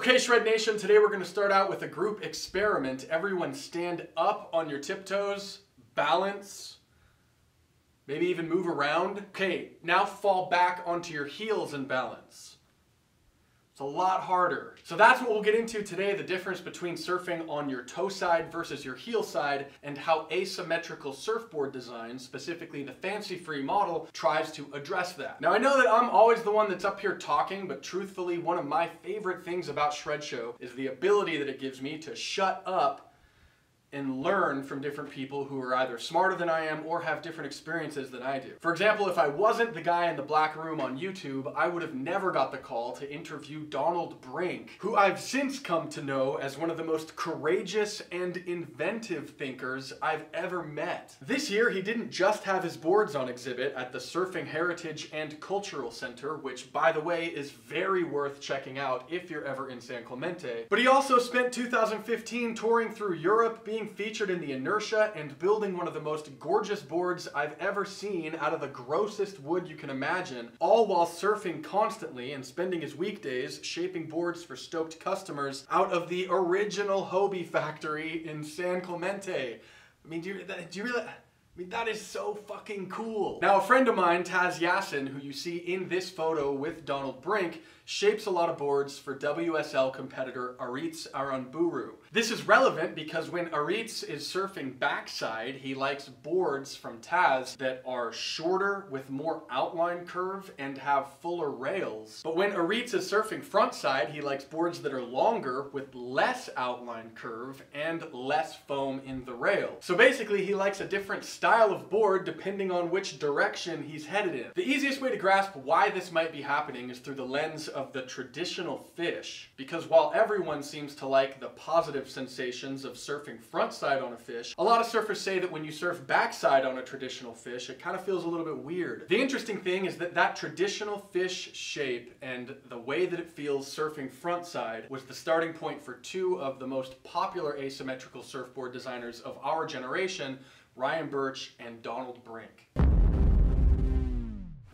Okay, Shred Nation, today we're going to start out with a group experiment. Everyone stand up on your tiptoes, balance, maybe even move around. Okay, now fall back onto your heels and balance. It's a lot harder. So that's what we'll get into today, the difference between surfing on your toe side versus your heel side and how asymmetrical surfboard design, specifically the Fancy Free model, tries to address that. Now I know that I'm always the one that's up here talking, but truthfully one of my favorite things about Shred Show is the ability that it gives me to shut up and learn from different people who are either smarter than I am or have different experiences than I do. For example, if I wasn't the guy in the black room on YouTube, I would have never got the call to interview Donald Brink, who I've since come to know as one of the most courageous and inventive thinkers I've ever met. This year, he didn't just have his boards on exhibit at the Surfing Heritage and Cultural Center, which, by the way, is very worth checking out if you're ever in San Clemente, but he also spent 2015 touring through Europe, being featured in the Inertia and building one of the most gorgeous boards I've ever seen out of the grossest wood you can imagine, all while surfing constantly and spending his weekdays shaping boards for stoked customers out of the original Hobie factory in San Clemente. I mean, do you really? I mean, that is so fucking cool. Now, a friend of mine, Taz Yassin, who you see in this photo with Donald Brink, shapes a lot of boards for WSL competitor Aritz Aranburu. This is relevant because when Aritz is surfing backside, he likes boards from Taz that are shorter with more outline curve and have fuller rails. But when Aritz is surfing frontside, he likes boards that are longer with less outline curve and less foam in the rail. So basically, he likes a different style of board depending on which direction he's headed in. The easiest way to grasp why this might be happening is through the lens of the traditional fish, because while everyone seems to like the positive sensations of surfing frontside on a fish, a lot of surfers say that when you surf backside on a traditional fish, it kind of feels a little bit weird. The interesting thing is that that traditional fish shape and the way that it feels surfing frontside was the starting point for two of the most popular asymmetrical surfboard designers of our generation, Ryan Birch and Donald Brink.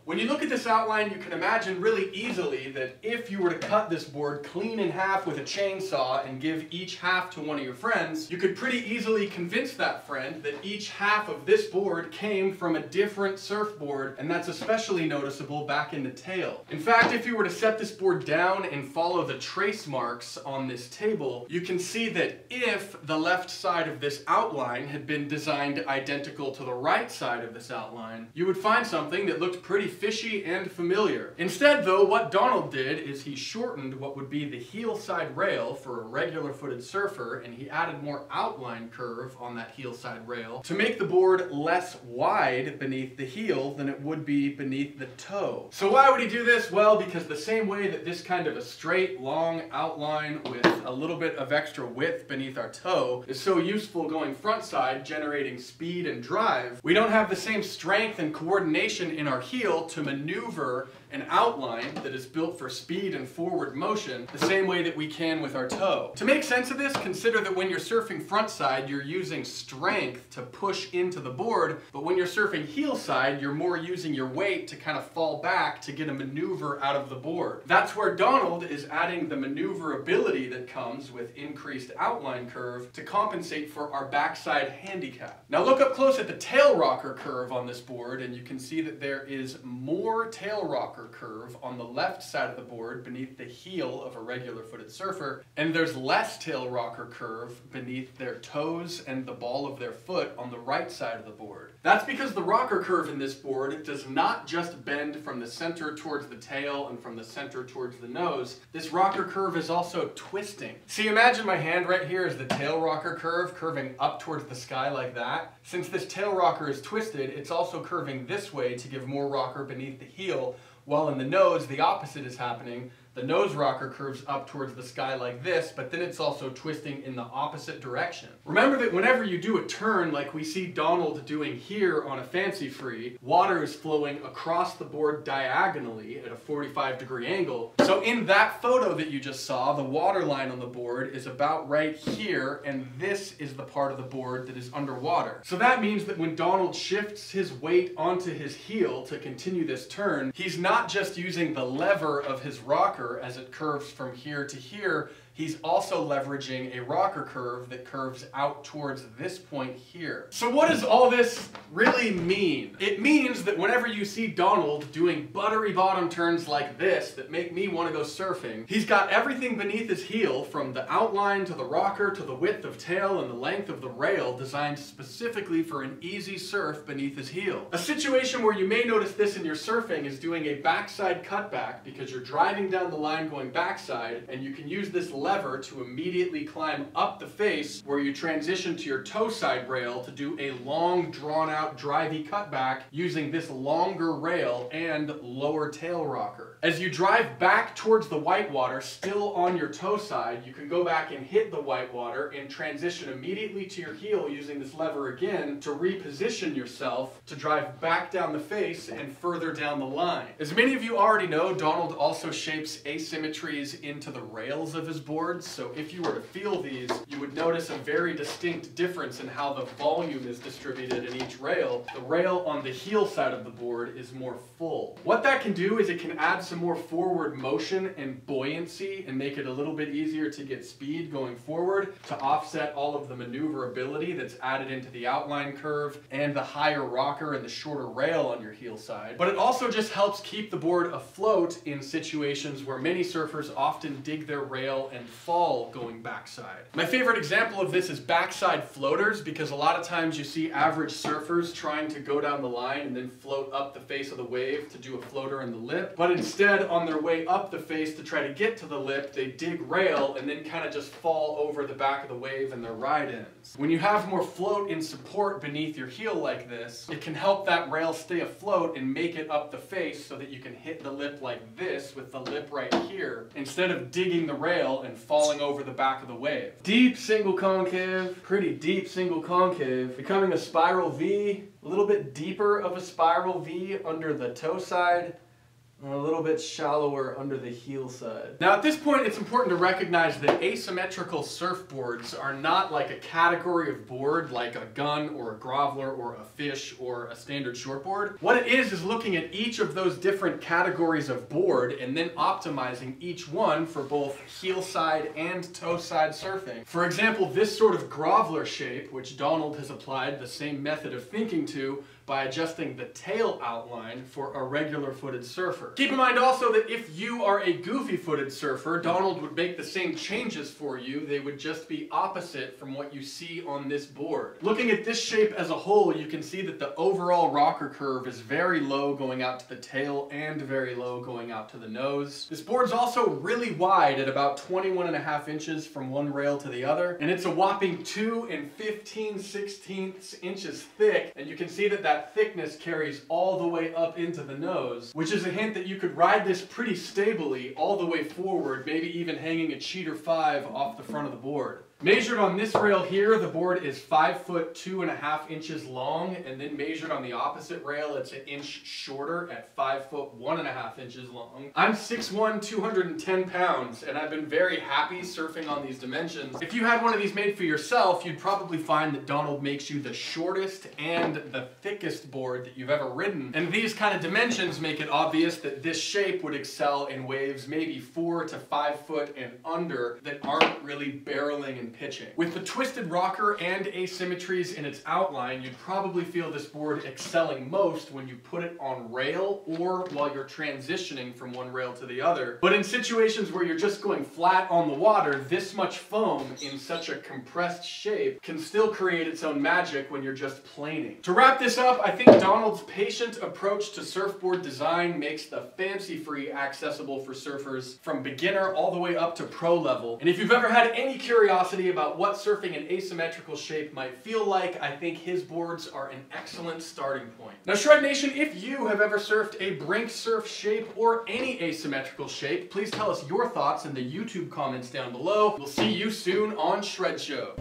When you look at this outline, you can imagine really easily that if you were to cut this board clean in half with a chainsaw and give each half to one of your friends, you could pretty easily convince that friend that each half of this board came from a different surfboard, and that's especially noticeable back in the tail. In fact, if you were to set this board down and follow the trace marks on this table, you can see that if the left side of this outline had been designed identical to the right side of this outline, you would find something that looked pretty fishy and familiar. Instead, though, what Donald did is he shortened what would be the heel side rail for a regular footed surfer, and he added more outline curve on that heel side rail to make the board less wide beneath the heel than it would be beneath the toe. So why would he do this? Well, because the same way that this kind of a straight, long outline with a little bit of extra width beneath our toe is so useful going frontside, generating speed and drive, we don't have the same strength and coordination in our heel to maneuver an outline that is built for speed and forward motion the same way that we can with our toe. To make sense of this, consider that when you're surfing frontside, you're using strength to push into the board, but when you're surfing heel side, you're more using your weight to kind of fall back to get a maneuver out of the board. That's where Donald is adding the maneuverability that comes with increased outline curve to compensate for our backside handicap. Now look up close at the tail rocker curve on this board, and you can see that there is more tail rocker curve on the left side of the board beneath the heel of a regular footed surfer, and there's less tail rocker curve beneath their toes and the ball of their foot on the right side of the board. That's because the rocker curve in this board does not just bend from the center towards the tail and from the center towards the nose. This rocker curve is also twisting. See, imagine my hand right here is the tail rocker curve curving up towards the sky like that. Since this tail rocker is twisted, it's also curving this way to give more rocker beneath the heel, while in the nose, the opposite is happening. The nose rocker curves up towards the sky like this, but then it's also twisting in the opposite direction. Remember that whenever you do a turn like we see Donald doing here on a Fancy Free, water is flowing across the board diagonally at a 45-degree angle. So in that photo that you just saw, the water line on the board is about right here, and this is the part of the board that is underwater. So that means that when Donald shifts his weight onto his heel to continue this turn, he's not just using the lever of his rocker rocker as it curves from here to here, he's also leveraging a rocker curve that curves out towards this point here. So what does all this really mean? It means that whenever you see Donald doing buttery bottom turns like this that make me want to go surfing, he's got everything beneath his heel, from the outline to the rocker to the width of tail and the length of the rail, designed specifically for an easy surf beneath his heel. A situation where you may notice this in your surfing is doing a backside cutback, because you're driving down the line going backside, and you can use this lever to immediately climb up the face where you transition to your toe side rail to do a long drawn out drivey cutback using this longer rail and lower tail rocker. As you drive back towards the whitewater still on your toe side, you can go back and hit the whitewater and transition immediately to your heel using this lever again to reposition yourself to drive back down the face and further down the line. As many of you already know, Donald also shapes asymmetries into the rails of his boards, so if you were to feel these, you would notice a very distinct difference in how the volume is distributed in each rail. The rail on the heel side of the board is more full. What that can do is it can add some more forward motion and buoyancy and make it a little bit easier to get speed going forward to offset all of the maneuverability that's added into the outline curve and the higher rocker and the shorter rail on your heel side. But it also just helps keep the board afloat in situations where many surfers often dig their rail and fall going backside. My favorite example of this is backside floaters, because a lot of times you see average surfers trying to go down the line and then float up the face of the wave to do a floater in the lip, but instead on their way up the face to try to get to the lip, they dig rail and then kind of just fall over the back of the wave and their ride ends. When you have more float and support beneath your heel like this, it can help that rail stay afloat and make it up the face so that you can hit the lip like this with the lip right here, instead of digging the rail and falling over the back of the wave. Deep single concave, pretty deep single concave, becoming a spiral V, a little bit deeper of a spiral V under the toe side, and a little bit shallower under the heel side. Now at this point it's important to recognize that asymmetrical surfboards are not like a category of board like a gun or a groveler or a fish or a standard shortboard. What it is looking at each of those different categories of board and then optimizing each one for both heel side and toe side surfing. For example, this sort of groveler shape, which Donald has applied the same method of thinking to, by adjusting the tail outline for a regular-footed surfer. Keep in mind also that if you are a goofy-footed surfer, Donald would make the same changes for you. They would just be opposite from what you see on this board. Looking at this shape as a whole, you can see that the overall rocker curve is very low going out to the tail and very low going out to the nose. This board's also really wide at about 21.5 inches from one rail to the other, and it's a whopping 2 15/16 inches thick, and you can see that that thickness carries all the way up into the nose, which is a hint that you could ride this pretty stably all the way forward, maybe even hanging a cheater 5 off the front of the board. Measured on this rail here, the board is 5'2.5" long, and then measured on the opposite rail, it's an inch shorter at 5'1.5" long. I'm 6'1", 210 pounds, and I've been very happy surfing on these dimensions. If you had one of these made for yourself, you'd probably find that Donald makes you the shortest and the thickest board that you've ever ridden. And these kind of dimensions make it obvious that this shape would excel in waves maybe 4 to 5 foot and under that aren't really barreling and pitching. With the twisted rocker and asymmetries in its outline, you'd probably feel this board excelling most when you put it on rail or while you're transitioning from one rail to the other. But in situations where you're just going flat on the water, this much foam in such a compressed shape can still create its own magic when you're just planing. To wrap this up, I think Donald's patient approach to surfboard design makes the Fancy Free accessible for surfers from beginner all the way up to pro level. And if you've ever had any curiosity about what surfing in asymmetrical shape might feel like, I think his boards are an excellent starting point. Now Shred Nation, if you have ever surfed a Brink surf shape or any asymmetrical shape, please tell us your thoughts in the YouTube comments down below. We'll see you soon on Shred Show.